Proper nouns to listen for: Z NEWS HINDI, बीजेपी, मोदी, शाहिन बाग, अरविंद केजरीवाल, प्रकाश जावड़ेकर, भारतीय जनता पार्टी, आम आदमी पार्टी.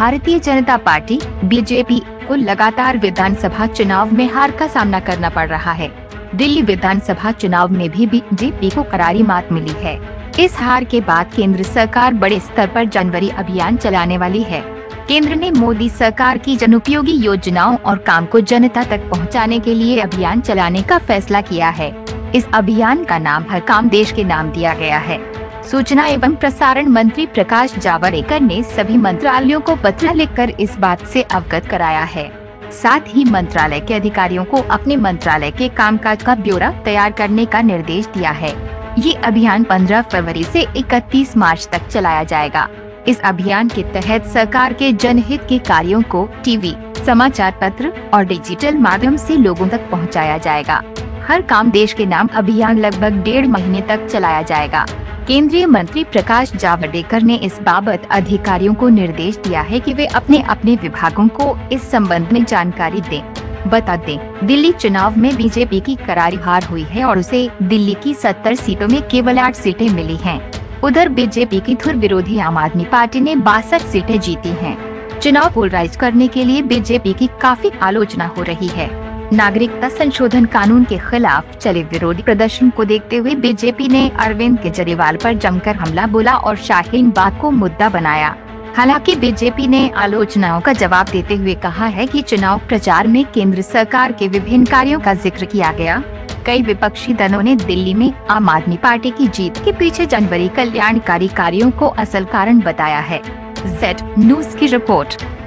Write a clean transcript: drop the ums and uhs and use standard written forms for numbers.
भारतीय जनता पार्टी बीजेपी को लगातार विधानसभा चुनाव में हार का सामना करना पड़ रहा है। दिल्ली विधानसभा चुनाव में भी बीजेपी को करारी मात मिली है। इस हार के बाद केंद्र सरकार बड़े स्तर पर जनवरी अभियान चलाने वाली है। केंद्र ने मोदी सरकार की जनोपयोगी योजनाओं और काम को जनता तक पहुंचाने के लिए अभियान चलाने का फैसला किया है। इस अभियान का नाम हर काम देश के नाम दिया गया है। सूचना एवं प्रसारण मंत्री प्रकाश जावड़ेकर ने सभी मंत्रालयों को पत्र लिखकर इस बात से अवगत कराया है। साथ ही मंत्रालय के अधिकारियों को अपने मंत्रालय के कामकाज का ब्यौरा तैयार करने का निर्देश दिया है। ये अभियान 15 फरवरी से 31 मार्च तक चलाया जाएगा। इस अभियान के तहत सरकार के जनहित के कार्यों को टीवी, समाचार पत्र और डिजिटल माध्यम से लोगों तक पहुंचाया जाएगा। हर काम देश के नाम अभियान लगभग 1.5 महीने तक चलाया जाएगा। केंद्रीय मंत्री प्रकाश जावड़ेकर ने इस बाबत अधिकारियों को निर्देश दिया है कि वे अपने अपने विभागों को इस संबंध में जानकारी दें। बता दें, दिल्ली चुनाव में बीजेपी की करारी हार हुई है और उसे दिल्ली की 70 सीटों में केवल 8 सीटें मिली हैं। उधर बीजेपी की धुर विरोधी आम आदमी पार्टी ने 62 सीटें जीती हैं। चुनाव पोलराइज करने के लिए बीजेपी की काफी आलोचना हो रही है। नागरिकता संशोधन कानून के खिलाफ चले विरोधी प्रदर्शन को देखते हुए बीजेपी ने अरविंद केजरीवाल पर जमकर हमला बोला और शाहिन बाग को मुद्दा बनाया। हालांकि बीजेपी ने आलोचनाओं का जवाब देते हुए कहा है कि चुनाव प्रचार में केंद्र सरकार के विभिन्न कार्यों का जिक्र किया गया। कई विपक्षी दलों ने दिल्ली में आम आदमी पार्टी की जीत के पीछे जनवरी कल्याणकारी कार्यों को असल कारण बताया है। Z News की रिपोर्ट।